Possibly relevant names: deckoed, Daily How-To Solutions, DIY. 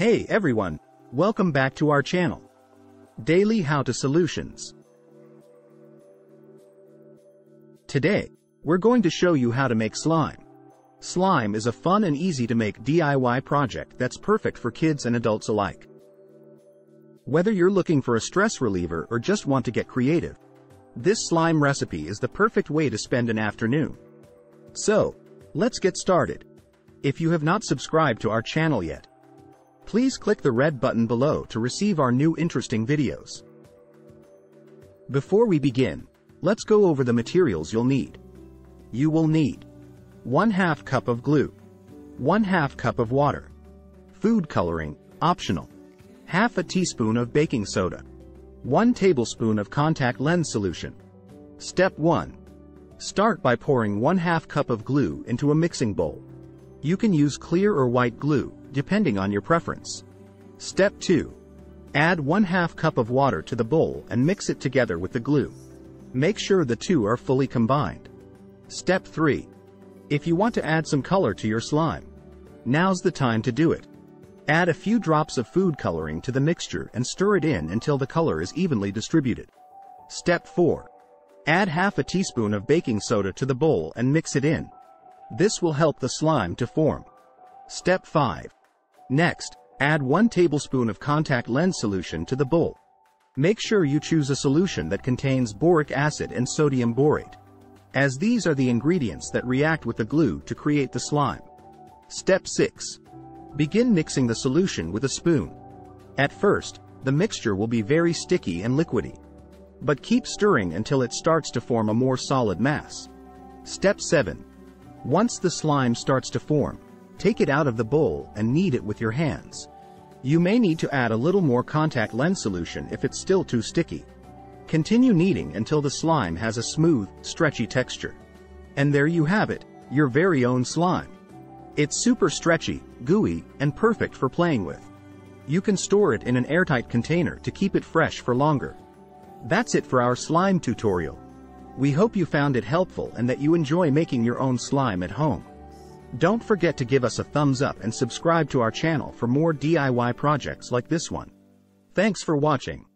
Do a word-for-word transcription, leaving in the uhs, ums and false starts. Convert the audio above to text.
Hey everyone, welcome back to our channel, Daily How-To Solutions. Today, we're going to show you how to make slime. Slime is a fun and easy to make D I Y project that's perfect for kids and adults alike. Whether you're looking for a stress reliever or just want to get creative, this slime recipe is the perfect way to spend an afternoon. So, let's get started. If you have not subscribed to our channel yet, please click the red button below to receive our new interesting videos. Before we begin, let's go over the materials you'll need. You will need one half cup of glue, one half cup of water, food coloring, optional, half a teaspoon of baking soda, one tablespoon of contact lens solution. Step one. Start by pouring one half cup of glue into a mixing bowl. You can use clear or white glue, depending on your preference. Step two. Add one half cup of water to the bowl and mix it together with the glue. Make sure the two are fully combined. Step three. If you want to add some color to your slime, now's the time to do it. Add a few drops of food coloring to the mixture and stir it in until the color is evenly distributed. Step four. Add half a teaspoon of baking soda to the bowl and mix it in. This will help the slime to form. Step five. Next, add one tablespoon of contact lens solution to the bowl. Make sure you choose a solution that contains boric acid and sodium borate, as these are the ingredients that react with the glue to create the slime. Step six. Begin mixing the solution with a spoon. At first, the mixture will be very sticky and liquidy, but keep stirring until it starts to form a more solid mass. Step seven. Once the slime starts to form, take it out of the bowl and knead it with your hands. You may need to add a little more contact lens solution if it's still too sticky. Continue kneading until the slime has a smooth, stretchy texture. And there you have it, your very own slime. It's super stretchy, gooey, and perfect for playing with. You can store it in an airtight container to keep it fresh for longer. That's it for our slime tutorial. We hope you found it helpful and that you enjoy making your own slime at home. Don't forget to give us a thumbs up and subscribe to our channel for more D I Y projects like this one. Thanks for watching.